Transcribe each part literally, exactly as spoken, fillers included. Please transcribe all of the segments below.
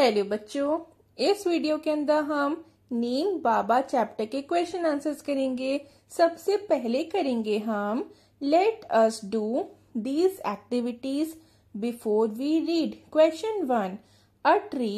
Hello बच्चों, इस video के अंदर हम नीम बाबा चैप्टर के क्वेश्चन आंसर्स करेंगे। सबसे पहले करेंगे हम let us do these activities before we read. Question one, a tree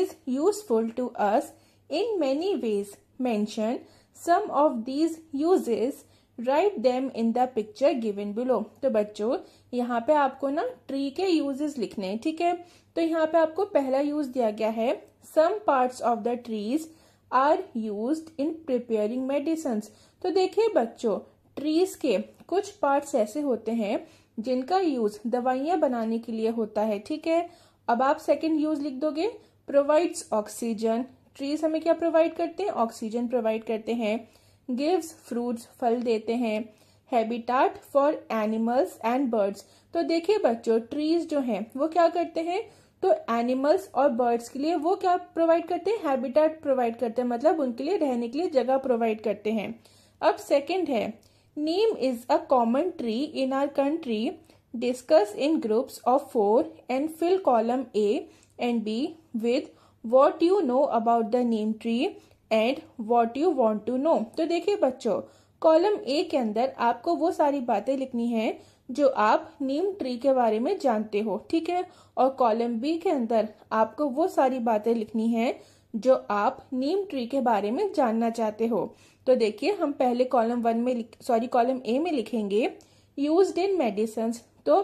is useful to us in many ways. Mention some of these uses, write them in the picture given below. तो बच्चों यहाँ पे आपको ना tree के uses लिखने हैं, ठीक है। तो यहाँ पे आपको पहला यूज दिया गया है, some parts of the trees are used in preparing medicines. तो देखिए बच्चों, ट्रीज के कुछ पार्ट्स ऐसे होते हैं जिनका यूज दवाइयां बनाने के लिए होता है, ठीक है। अब आप सेकेंड यूज लिख दोगे, प्रोवाइड्स ऑक्सीजन। ट्रीज हमें क्या प्रोवाइड करते हैं? ऑक्सीजन प्रोवाइड करते हैं। गिव्स फ्रूट्स, फल देते हैं। Habitat for animals and birds. तो देखिए बच्चों, ट्रीज जो हैं वो क्या करते हैं, तो एनिमल्स और बर्ड्स के लिए वो क्या प्रोवाइड करते हैं? हैबिटाट प्रोवाइड करते हैं, मतलब उनके लिए रहने के लिए जगह प्रोवाइड करते हैं। अब सेकंड है, neem is a common tree in our country. Discuss in groups of four and fill column A and B with what you know about the neem tree and what you want to know. तो देखिए बच्चों, column A के अंदर आपको वो सारी बातें लिखनी है जो आप नीम ट्री के बारे में जानते हो, ठीक है। और कॉलम बी के अंदर आपको वो सारी बातें लिखनी है जो आप नीम ट्री के बारे में जानना चाहते हो। तो देखिए, हम पहले कॉलम वन में सॉरी कॉलम ए में लिखेंगे यूज्ड इन मेडिसिन्स। तो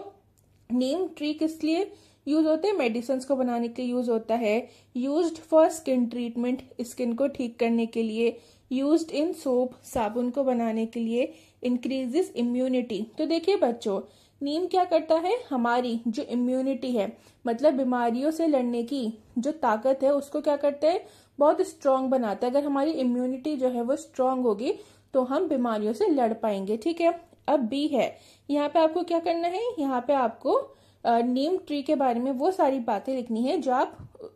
नीम ट्री किस लिए यूज होते हैं? मेडिसिन को बनाने के लिए यूज होता है। Used for skin treatment, skin को ठीक करने के लिए। यूज्ड इन सोप, साबुन को बनाने के लिए। Increases immunity. तो देखिए बच्चों, नीम क्या करता है, हमारी जो इम्यूनिटी है, मतलब बीमारियों से लड़ने की जो ताकत है, उसको क्या करते हैं, बहुत स्ट्रांग बनाता है। अगर हमारी इम्यूनिटी जो है वो स्ट्रांग होगी तो हम बीमारियों से लड़ पाएंगे, ठीक है। अब बी है, यहाँ पे आपको क्या करना है, यहाँ पे आपको नीम uh, ट्री के बारे में वो सारी बातें लिखनी है जो आप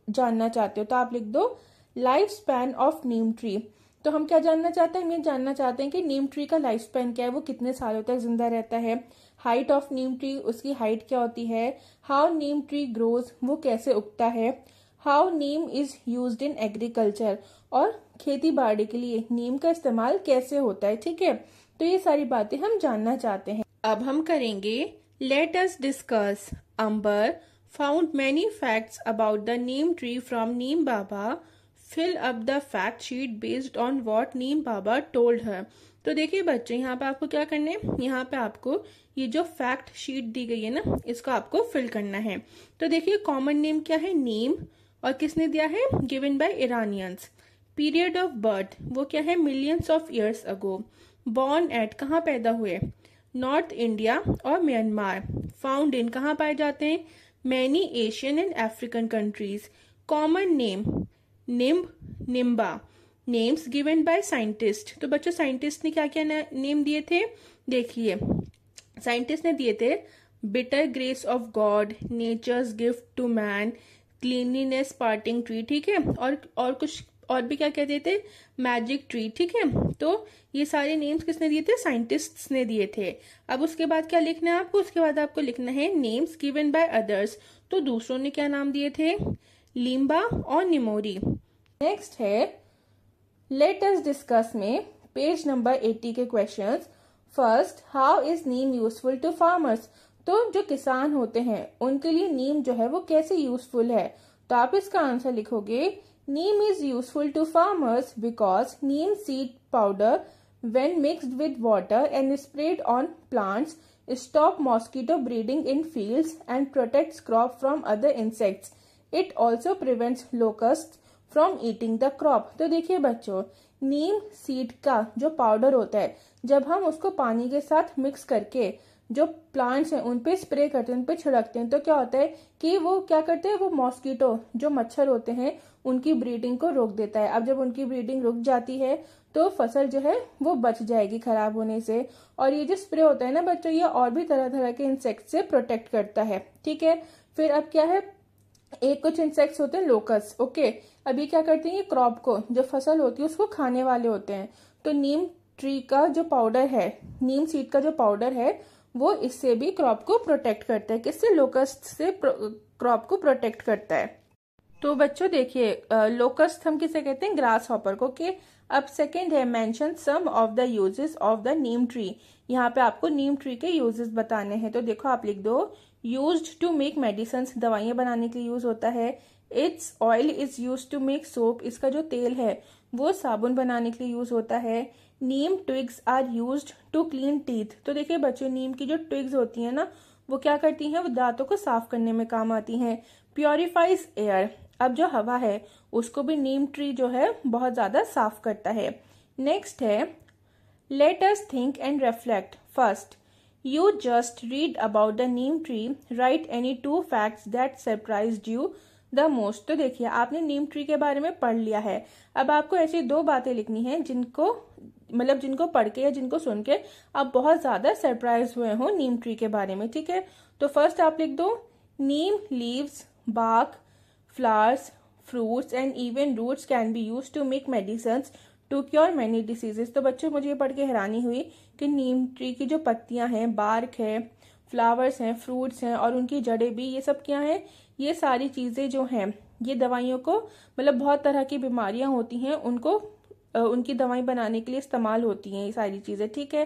जानना चाहते हो। तो आप लिख दो life span of neem tree. तो हम क्या जानना चाहते हैं, हम ये जानना चाहते हैं कि नीम ट्री का लाइफ स्पैन क्या है, वो कितने सालों तक जिंदा रहता है। हाइट ऑफ नीम ट्री, उसकी हाइट क्या होती है। हाउ नीम ट्री ग्रोज, वो कैसे उगता है। How neem is used in agriculture, और खेती बाड़ी के लिए नीम का इस्तेमाल कैसे होता है, ठीक है। तो ये सारी बातें हम जानना चाहते हैं। अब हम करेंगे Let us discuss. Amber found many facts about the neem tree from Neem Baba. Fill up the fact sheet based on what Neem Baba told her. तो देखिए बच्चों, यहाँ पे आपको क्या करना है, यहाँ पे आपको ये जो फैक्ट शीट दी गई है ना, इसको आपको फिल करना है। तो देखिए, कॉमन नेम क्या है, नीम, और किसने दिया है, given by Iranians. Period of birth, वो क्या है, millions of years ago. Born at, कहाँ पैदा हुए, नॉर्थ इंडिया और म्यांमार। फाउंड इन, कहाँ पाए जाते हैं, many Asian and African countries. Common name, nimb, nimba. Names given by scientist. तो बच्चों, साइंटिस्ट ने क्या क्या नेम दिए थे, देखिए साइंटिस्ट ने दिए थे, bitter grace of God, nature's gift to man, cleanliness parting tree, ठीक है। और और कुछ और भी क्या कहते थे, मैजिक ट्री, ठीक है। तो ये सारे नेम्स किसने दिए थे, साइंटिस्ट्स ने दिए थे। अब उसके बाद क्या लिखना है आपको, उसके बाद आपको लिखना है नेम्स गिवन बाय अदर्स। तो दूसरों ने क्या नाम दिए थे, लिम्बा और निमोरी। नेक्स्ट है लेट अस डिस्कस में पेज नंबर अस्सी के questions. First, how is neem useful to farmers. तो जो किसान होते हैं उनके लिए नीम जो है वो कैसे यूजफुल है। तो आप इसका आंसर लिखोगे, Neem is useful to farmers because neem seed powder, when mixed with water and sprayed on plants, stop mosquito breeding in fields and protects crop from other insects. It also prevents locusts from eating the crop. तो देखिए बच्चों, नीम seed का जो powder होता है, जब हम उसको पानी के साथ मिक्स करके जो प्लांट्स हैं उन पे स्प्रे करते हैं, उन पे छिड़कते हैं, तो क्या होता है कि वो क्या करते हैं, वो मॉस्किटो जो मच्छर होते हैं उनकी ब्रीडिंग को रोक देता है। अब जब उनकी ब्रीडिंग रुक जाती है तो फसल जो है वो बच जाएगी खराब होने से। और ये जो स्प्रे होता है ना बच्चों, ये और भी तरह तरह के इंसेक्ट से प्रोटेक्ट करता है, ठीक है। फिर अब क्या है, एक कुछ इंसेक्ट्स होते हैं लोकस, ओके। अभी क्या करते हैं, ये क्रॉप को, जो फसल होती है उसको खाने वाले होते हैं। तो नीम ट्री का जो पाउडर है, नीम सीड का जो पाउडर है, वो इससे भी क्रॉप को प्रोटेक्ट करता है। किससे, लोकस्ट से क्रॉप को प्रोटेक्ट करता है। तो बच्चों देखिए लोकस्ट हम किसे कहते हैं, ग्रास हॉपर को। ओके, अब सेकंड है mention some of the uses of the neem tree. यहाँ पे आपको नीम ट्री के यूजेस बताने हैं। तो देखो आप लिख दो, यूज्ड टू मेक मेडिसिन, दवाइयां बनाने के लिए यूज होता है। Its oil is used to make soap, इसका जो तेल है वो साबुन बनाने के लिए यूज होता है। Neem twigs are used to clean teeth. तो देखिए बच्चों, नीम की जो ट्विग्स होती है ना, वो क्या करती हैं, वो दांतों को साफ करने में काम आती हैं। प्योरीफाइज एयर, अब जो हवा है उसको भी नीम ट्री जो है बहुत ज्यादा साफ करता है। नेक्स्ट है let us think and reflect. First you just read about the neem tree, write any two facts that surprised you the most. तो देखिए आपने नीम ट्री के बारे में पढ़ लिया है, अब आपको ऐसी दो बातें लिखनी है जिनको मतलब जिनको पढ़ के या जिनको सुन के आप बहुत ज्यादा सरप्राइज हुए हो नीम ट्री के बारे में। ठीक है, तो फर्स्ट आप लिख दो, neem leaves bark flowers, fruits and even roots can be used to make medicines to cure many diseases। तो बच्चों मुझे ये पढ़ के हैरानी हुई कि नीम ट्री की जो पत्तियां हैं, bark है, flowers हैं, fruits हैं और उनकी जड़ें भी, ये सब क्या हैं, ये सारी चीजें जो हैं ये दवाइयों को मतलब बहुत तरह की बीमारियां होती हैं उनको उनकी दवाई बनाने के लिए इस्तेमाल होती हैं ये सारी चीजें। ठीक है,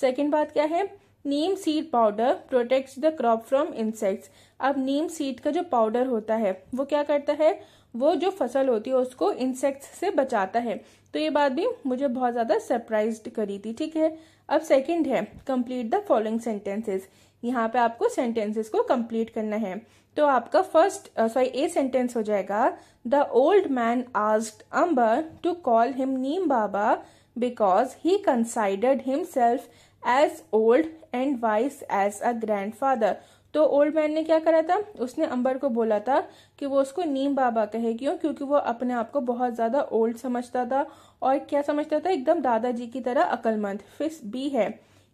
सेकेंड बात क्या है, neem seed powder protects the crop from insects. अब नीम सीड का जो पाउडर होता है वो क्या करता है, वो जो फसल होती है उसको इंसेक्ट्स से बचाता है। तो ये बात भी मुझे बहुत ज्यादा सरप्राइज्ड करी थी। ठीक है, अब सेकंड है कंप्लीट द फॉलोइंग सेंटेंसेस। यहाँ पे आपको सेंटेंसेस को कंप्लीट करना है। तो आपका फर्स्ट सॉरी ए सेंटेंस हो जाएगा, the old man asked Ambar to call him Neem Baba because he considered himself as old and wise as a grandfather. तो ओल्ड मैन ने क्या करा था, उसने अंबर को बोला था कि वो उसको नीम बाबा कहे। क्यों? क्योंकि वो अपने आप को बहुत ज्यादा ओल्ड समझता था और क्या समझता था, एकदम दादाजी की तरह अकलमंद। फिर बी है,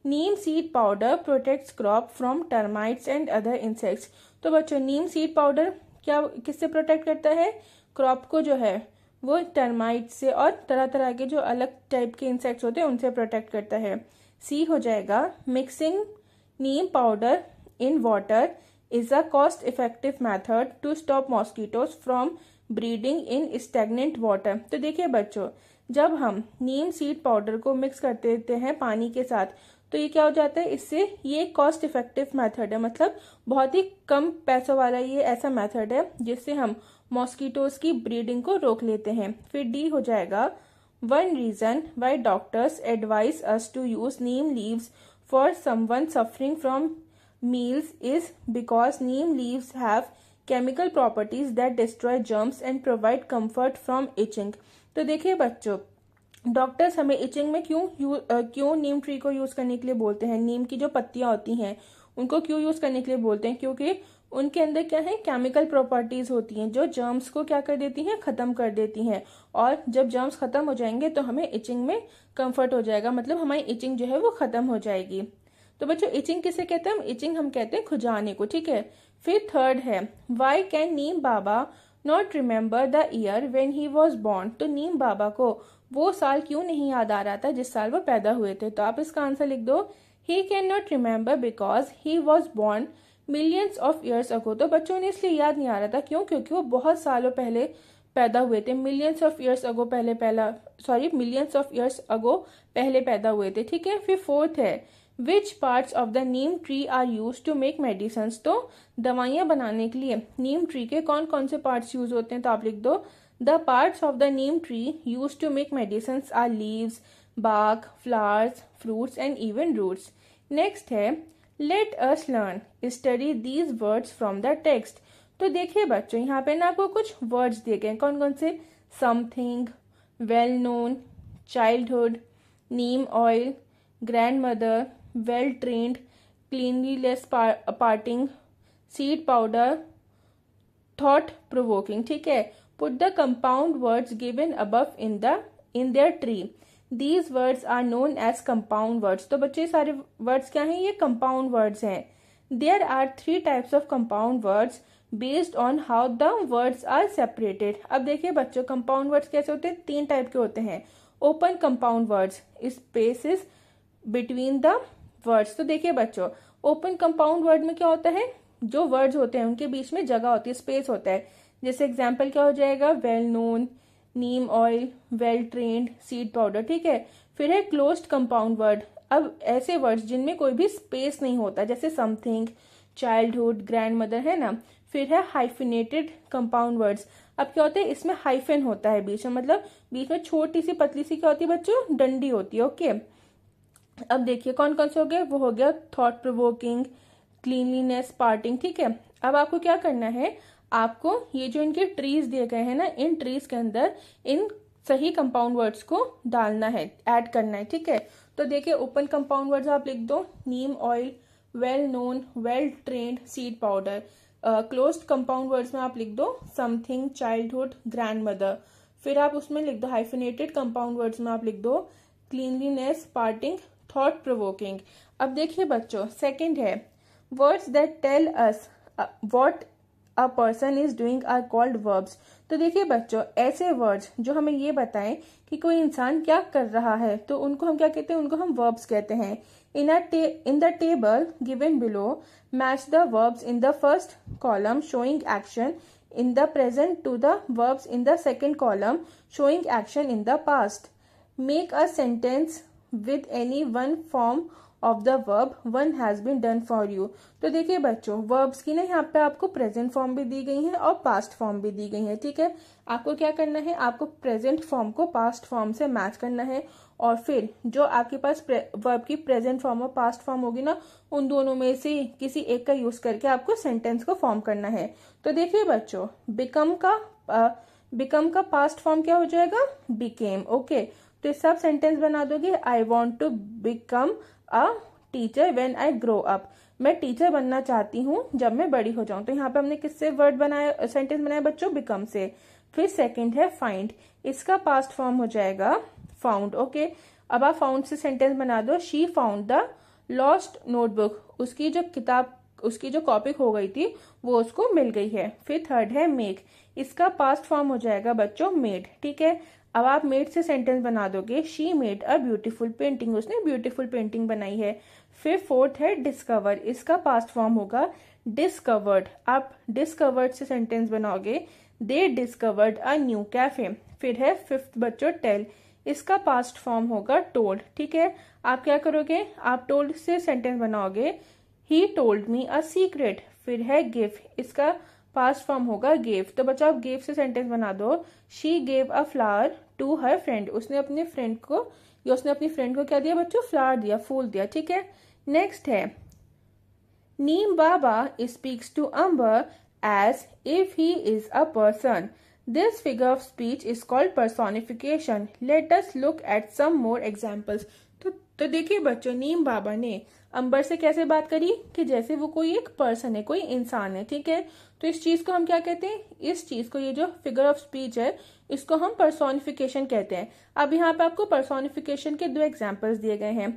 neem seed powder protects crop from termites and other insects. तो बच्चों नीम सीड पाउडर क्या किससे प्रोटेक्ट करता है, क्रॉप को जो है वो टर्माइट से और तरह तरह के जो अलग टाइप के इंसेक्ट्स होते हैं उनसे प्रोटेक्ट करता है। सी हो जाएगा, mixing neem powder in water is a cost effective method to stop mosquitoes from breeding in stagnant water. तो देखिए बच्चों, जब हम नीम सीड पाउडर को मिक्स कर देते हैं पानी के साथ तो ये क्या हो जाता है, इससे ये कॉस्ट इफेक्टिव मेथड है, मतलब बहुत ही कम पैसों वाला ये ऐसा मेथड है जिससे हम मॉस्किटोज की ब्रीडिंग को रोक लेते हैं। फिर डी हो जाएगा, One reason why doctors advise us to use neem leaves for someone suffering from measles is because neem leaves have chemical properties that destroy germs and provide comfort from itching। तो देखिए बच्चों, doctors हमें itching में क्यों क्यों नीम tree को use करने के लिए बोलते हैं, नीम की जो पत्तियां होती हैं उनको क्यों यूज करने के लिए बोलते हैं, क्योंकि उनके अंदर क्या है, केमिकल प्रॉपर्टीज होती हैं जो जर्म्स को क्या कर देती हैं, खत्म कर देती हैं। और जब जर्म्स खत्म हो जाएंगे तो हमें इचिंग में कंफर्ट हो जाएगा, मतलब हमारी इचिंग जो है वो खत्म हो जाएगी। तो बच्चों इचिंग किसे कहते हैं, इचिंग हम कहते हैं खुजाने को। ठीक है, फिर थर्ड है, why can Neem Baba not remember the year when he was born. तो नीम बाबा को वो साल क्यों नहीं याद आ रहा था जिस साल वो पैदा हुए थे। तो आप इसका आंसर लिख दो, he can not remember because he was born millions of years ago. तो बच्चों ने इसलिए याद नहीं आ रहा था, क्यों, क्योंकि वो बहुत सालों पहले पैदा हुए थे, मिलियंस ऑफ ईयर्स अगो पहले पहला sorry millions of years ago पहले पैदा हुए थे। ठीक है, फिर फोर्थ है, which parts of the neem tree are use to make medicine. तो दवाइयां बनाने के लिए नीम ट्री के कौन कौन से पार्ट्स यूज होते हैं। तो आप लिख दो, the parts of the neem tree use to make medicine are leaves bark flowers fruits and even roots. Next है, let us learn study these words from the text. तो देखिए बच्चों, यहाँ पे ना आपको कुछ वर्ड्स दिए गए, कौन कौन से, something, well known, childhood, neem oil, grandmother, well trained, cleanliness parting, seed powder, thought provoking. ठीक है, put the compound words given above in the in their tree, These words are known as compound words। तो बच्चे सारे words क्या हैं, ये compound words हैं। There are three types of compound words based on how the words are separated। अब देखिए बच्चों, compound words कैसे होते हैं, तीन type के होते हैं। Open compound words, spaces between the words। तो देखिए बच्चों, open compound word में क्या होता है, जो words होते हैं उनके बीच में जगह होती है, space होता है। जैसे एग्जाम्पल क्या हो जाएगा, well known, neem oil, well trained, seed powder, ठीक है। फिर है क्लोज्ड कंपाउंड वर्ड, अब ऐसे वर्ड्स जिनमें कोई भी स्पेस नहीं होता, जैसे समथिंग, चाइल्डहुड, ग्रैंडमदर, है ना। फिर है हाइफिनेटेड कंपाउंड वर्ड्स, अब क्या होते हैं इसमें हाइफेन होता है बीच में, मतलब बीच में छोटी सी पतली सी क्या होती है बच्चों, डंडी होती है, ओके। अब देखिए कौन कौन से हो गए, वो हो गया थॉट प्रोवोकिंग, क्लीनलीनेस, पार्टिंग, ठीक है। अब आपको क्या करना है, आपको ये जो इनके ट्रीज दिए गए हैं ना, इन ट्रीज के अंदर इन सही कंपाउंड वर्ड्स को डालना है, ऐड करना है, ठीक है। तो देखिए ओपन कंपाउंड वर्ड्स आप लिख दो, neem oil, well known, well trained, seed powder. Closed compound words में आप लिख दो समथिंग, चाइल्डहुड, ग्रैंडमदर। फिर आप उसमें लिख दो हाइफिनेटेड कंपाउंड वर्ड्स में आप लिख दो क्लीनलीनेस, पार्टिंग, थॉट प्रोवोकिंग। अब देखिए बच्चों सेकंड है words that tell us what a person is doing are called verbs. तो देखिए बच्चों ऐसे वर्ड्स जो हमें ये बताएं कि कोई इंसान क्या कर रहा है, तो उनको हम क्या कहते हैं, उनको हम वर्ब्स कहते हैं। In in the table given below match the verbs in the first column showing action in the present to the verbs in the second column showing action in the past. Make a sentence with any one form of the verb one has been done for you. तो देखिए बच्चों verbs की ना यहाँ पे आपको present form भी दी गई है और पास्ट फॉर्म भी दी गई है, ठीक है। आपको क्या करना है, आपको प्रेजेंट फॉर्म को पास्ट फॉर्म से मैच करना है, और फिर जो आपके पास वर्ब की प्रेजेंट फॉर्म और पास्ट फॉर्म होगी ना, उन दोनों में से किसी एक का यूज करके आपको सेंटेंस को फॉर्म करना है। तो देखिए बच्चों बिकम का बिकम का पास्ट फॉर्म क्या हो जाएगा, बिकेम, ओके। तो इस सब सेंटेंस बना दोगे, I want to become a teacher when I grow up, मैं टीचर बनना चाहती हूँ जब मैं बड़ी हो जाऊं। तो यहाँ पे हमने किससे वर्ड बनाया, सेंटेंस बनाया बच्चों, बिकम से। फिर सेकंड है फाइंड, इसका पास्ट फॉर्म हो जाएगा फाउंड, ओके। अब आप फाउंड से सेंटेंस बना दो, she found the lost notebook, उसकी जो किताब, उसकी जो कॉपी खो गई थी वो उसको मिल गई है। फिर थर्ड है मेक, इसका पास्ट फॉर्म हो जाएगा बच्चों मेड, ठीक है। अब आप मेड से सेंटेंस बना दोगे, she made a beautiful painting, उसने ब्यूटीफुल पेंटिंग बनाई है। फिर फोर्थ है डिस्कवर, इसका पास्ट फॉर्म होगा डिस्कवर्ड, आप डिस्कवर्ड से सेंटेंस बनाओगे, they discovered a new cafe. फिर है फिफ्थ बच्चों टेल, इसका पास्ट फॉर्म होगा टोल्ड, ठीक है। आप क्या करोगे, आप टोल्ड से सेंटेंस बनाओगे, he told me a secret. फिर है गिव, इसका पास्ट फॉर्म होगा गेव, तो बच्चों आप गेव से सेंटेंस बना दो, she gave a flower to her friend, उसने अपने फ्रेंड को या उसने अपनी फ्रेंड को क्या दिया बच्चों, फ्लावर दिया, फूल दिया, ठीक है। नेक्स्ट है Neem Baba speaks to Ambar as if he is a person, this figure of speech is called personification, let us look at some more examples. तो, तो देखिए बच्चों नीम बाबा ने अंबर से कैसे बात करी, कि जैसे वो कोई एक पर्सन है, कोई इंसान है, ठीक है। तो इस चीज को हम क्या कहते हैं, इस चीज को, ये जो फिगर ऑफ स्पीच है इसको हम पर्सोनिफिकेशन कहते हैं। अब यहाँ पे आपको पर्सोनिफिकेशन के दो एग्जाम्पल्स दिए गए हैं,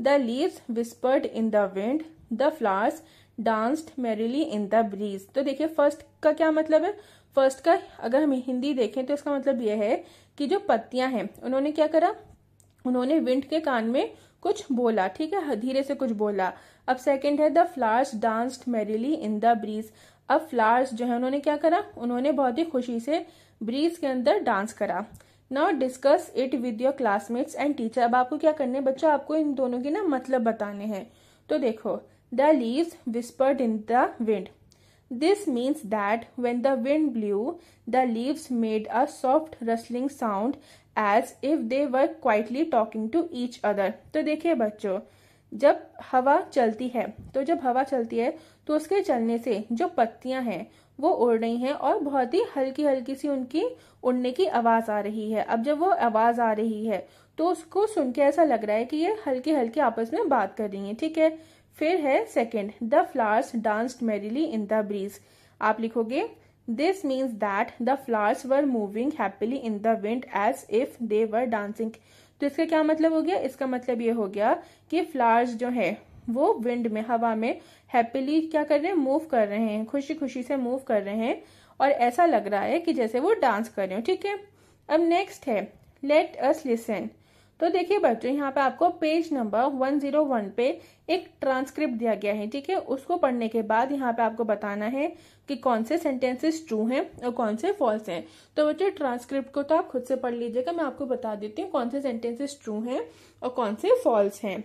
the leaves whispered in the wind, the flowers danced merrily in the breeze. तो देखिए फर्स्ट का क्या मतलब है, फर्स्ट का अगर हम हिंदी देखें तो इसका मतलब यह है कि जो पत्तियां हैं उन्होंने क्या करा, उन्होंने विंड के कान में कुछ बोला, ठीक है, धीरे से कुछ बोला। अब सेकंड है the flowers danced merrily in the breeze, अब फ्लावर्स जो है उन्होंने क्या करा, उन्होंने बहुत ही खुशी से ब्रीज के अंदर डांस करा। Now discuss it with your classmates and teacher, अब आपको क्या करने बच्चों, आपको इन दोनों के ना मतलब बताने हैं। तो देखो the leaves whispered in the wind, This means that when the wind blew, the leaves made a soft rustling sound as if they were quietly talking to each other. तो देखिए बच्चों जब हवा चलती है, तो जब हवा चलती है तो उसके चलने से जो पत्तियां हैं वो उड़ रही हैं और बहुत ही हल्की हल्की सी उनकी उड़ने की आवाज आ रही है। अब जब वो आवाज आ रही है तो उसको सुन के ऐसा लग रहा है कि ये हल्की हल्की आपस में बात कर रही है, ठीक है। फिर है second the flowers danced merrily in the breeze, आप लिखोगे this means that the flowers were moving happily in the wind as if they were dancing. तो इसका क्या मतलब हो गया, इसका मतलब ये हो गया कि फ्लावर्स जो है वो विंड में, हवा में हैप्पीली क्या कर रहे हैं, मूव कर रहे हैं, खुशी खुशी से मूव कर रहे हैं और ऐसा लग रहा है कि जैसे वो डांस कर रहे हो, ठीक है। अब नेक्स्ट है लेट अस लिसन, तो देखिए बच्चों, यहाँ पे आपको पेज नंबर एक सौ एक पे एक ट्रांसक्रिप्ट दिया गया है, ठीक है। उसको पढ़ने के बाद यहाँ पे आपको बताना है कि कौन से सेंटेंसेस ट्रू हैं और कौन से फॉल्स हैं। तो बच्चों, ट्रांसक्रिप्ट को तो आप खुद से पढ़ लीजिएगा, मैं आपको बता देती हूँ कौन से सेंटेंसेस ट्रू हैं और कौन से फॉल्स हैं।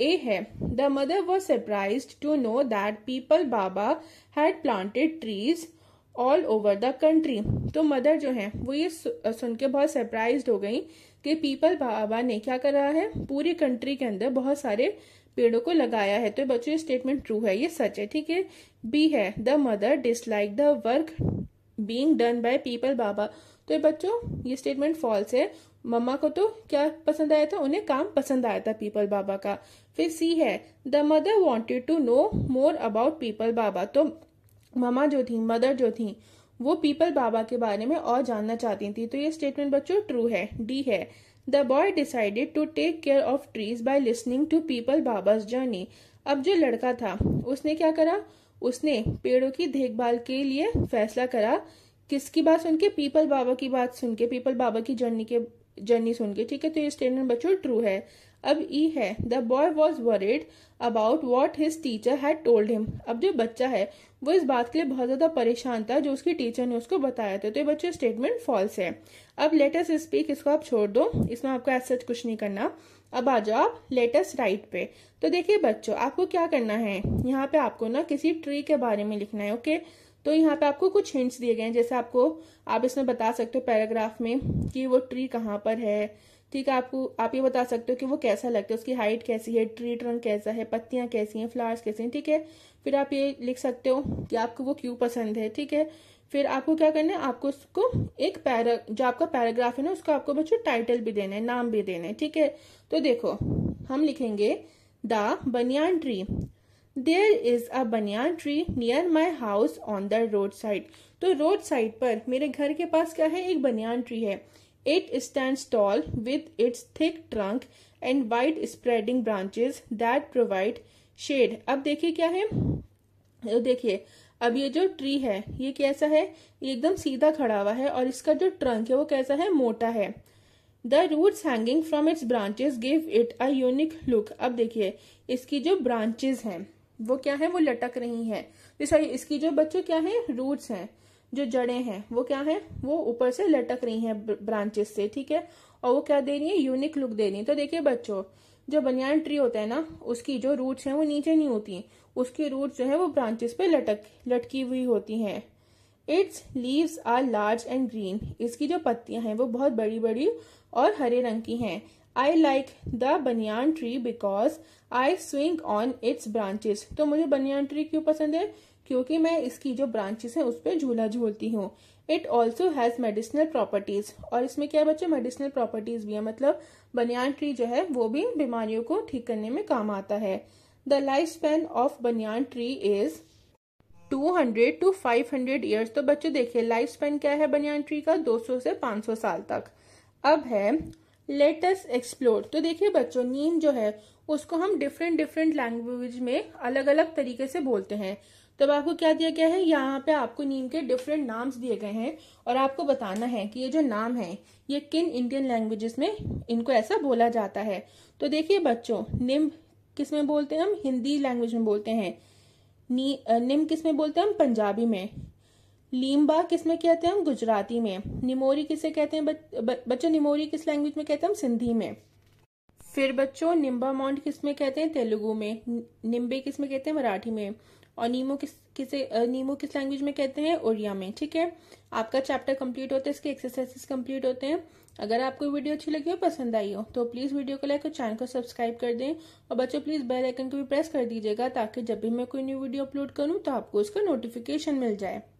ए है, the mother was surprised to know that Peepal Baba had planted trees all over the country. तो मदर जो है वो ये सुन के बहुत सरप्राइज्ड हो गई कि पीपल बाबा ने क्या कर रहा है, पूरी कंट्री के अंदर बहुत सारे पेड़ों को लगाया है। तो बच्चों, ये स्टेटमेंट ट्रू है, ये सच है, ठीक है। बी है, the mother dislike the work being done by Peepal Baba. तो बच्चों, ये स्टेटमेंट फॉल्स है। मम्मा को तो क्या पसंद आया था, उन्हें काम पसंद आया था पीपल बाबा का। फिर सी है, the mother wanted to know more about Peepal Baba. तो ममा जो थी, मदर जो थी, वो पीपल बाबा के बारे में और जानना चाहती थी। तो ये स्टेटमेंट बच्चों ट्रू है। डी है, the boy decided to take care of trees by listening to Peepal Baba's journey. अब जो लड़का था उसने क्या करा, उसने पेड़ों की देखभाल के लिए फैसला करा, किसकी बात सुन के, पीपल बाबा की बात सुन के, पीपल बाबा की जर्नी के जर्नी सुन के, ठीक है। तो ये स्टेटमेंट बच्चों ट्रू है। अब ई है, the boy was worried about what his teacher had told him. अब जो बच्चा है वो इस बात के लिए बहुत ज्यादा परेशान था जो उसकी टीचर ने उसको बताया था। तो ये बच्चों स्टेटमेंट फॉल्स है। अब लेट अस स्पीक, इसको आप छोड़ दो, इसमें आपको ऐसा कुछ नहीं करना। अब आ जाओ आप लेट अस राइट पे। तो देखिए बच्चों, आपको क्या करना है, यहाँ पे आपको ना किसी ट्री के बारे में लिखना है, ओके। तो यहाँ पे आपको कुछ हिंट्स दिए गए हैं, जैसे आपको आप इसमें बता सकते हो पैराग्राफ में कि वो ट्री कहाँ पर है, ठीक है। आपको आप ये बता सकते हो कि वो कैसा लगता है, उसकी हाइट कैसी है, ट्री ट्रंक कैसा है, पत्तियां कैसी हैं, फ्लावर्स कैसे हैं, ठीक है। फिर आप ये लिख सकते हो कि आपको वो क्यों पसंद है, ठीक है। फिर आपको क्या करना है, आपको उसको एक पैरा जो आपका पैराग्राफ है ना, उसको आपको बच्चों टाइटल भी देना है, नाम भी देना है, ठीक है। तो देखो, हम लिखेंगे the banyan tree. There is a banyan tree near my house on the road side. तो रोड साइड पर मेरे घर के पास क्या है, एक बनियान ट्री है। It stands tall with its thick trunk and wide spreading branches that provide shade. अब देखिए क्या है, तो देखिए अब ये जो ट्री है ये कैसा है, ये एकदम सीधा खड़ा हुआ है और इसका जो ट्रंक है वो कैसा है, मोटा है। The roots hanging from its branches give it a unique look. अब देखिए इसकी जो branches हैं वो क्या है, वो लटक रही हैं। तो सॉरी, इसकी जो बच्चों क्या है, roots हैं, जो जड़ें हैं वो क्या है, वो ऊपर से लटक रही हैं ब्रांचेस से, ठीक है। और वो क्या दे रही है, यूनिक लुक दे रही है। तो देखिए बच्चों, जो बनियान ट्री होता है ना, उसकी जो रूट्स हैं वो नीचे नहीं होती, उसकी रूट्स जो है वो ब्रांचेस पे लटक लटकी हुई होती हैं। Its leaves are large and green. इसकी जो पत्तियां हैं वो बहुत बड़ी बड़ी और हरे रंग की हैं। I like the banyan tree because I swing on its branches. तो मुझे बनियान ट्री क्यों पसंद है, क्योंकि मैं इसकी जो ब्रांचेस हैं उस पर झूला झूलती हूँ। It also has medicinal properties. और इसमें क्या है बच्चों, मेडिसिनल प्रॉपर्टीज भी है, मतलब बनियान ट्री जो है वो भी बीमारियों को ठीक करने में काम आता है। The life span of banyan tree is two hundred to five hundred years. तो बच्चों देखिए, लाइफ स्पैन क्या है बनियान ट्री का, दो सौ से पाँच सौ साल तक। अब है लेट अस एक्सप्लोर। तो देखिए बच्चों, नीम जो है उसको हम डिफरेंट डिफरेंट लैंग्वेज में अलग अलग तरीके से बोलते हैं। तब आपको क्या दिया गया है, यहाँ पे आपको नीम के डिफरेंट नाम्स दिए गए हैं और आपको बताना है कि ये जो नाम है ये किन इंडियन लैंग्वेजेस में इनको ऐसा बोला जाता है। तो देखिए बच्चों, निम किस में बोलते हैं, हम हिंदी लैंग्वेज में बोलते हैं। नी, निम किस में बोलते हैं, हम पंजाबी में। लीम्बा किस में कहते हैं, हम गुजराती में। निमोरी किसे कहते हैं बच्चों, निमोरी किस लैंग्वेज में कहते हैं, हम सिंधी में। फिर बच्चों, निम्बामोंड किस में कहते हैं, तेलुगु में। निम्बे किस में कहते हैं, मराठी में। और नीमो किस किसे नीमो किस लैंग्वेज में कहते हैं, ओडिया में, ठीक है। आपका चैप्टर कंप्लीट होता है, इसके एक्सरसाइजेस कंप्लीट होते हैं। अगर आपको वीडियो अच्छी लगी हो, पसंद आई हो, तो प्लीज़ वीडियो को लाइक और चैनल को सब्सक्राइब कर दें। और बच्चों प्लीज़ बेल आइकन को भी प्रेस कर दीजिएगा, ताकि जब भी मैं कोई न्यू वीडियो अपलोड करूँ तो आपको उसका नोटिफिकेशन मिल जाए।